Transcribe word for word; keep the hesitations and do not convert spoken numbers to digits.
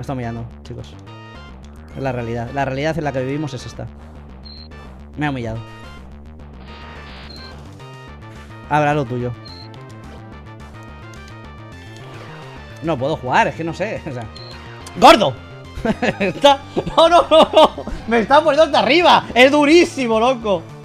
Me está humillando, chicos. Es la realidad. La realidad en la que vivimos es esta. Me ha humillado. Habrá lo tuyo. No puedo jugar, es que no sé. O sea... ¡Gordo! está... ¡No, no, no, no! ¡Me está poniendo hasta arriba! ¡Es durísimo, loco!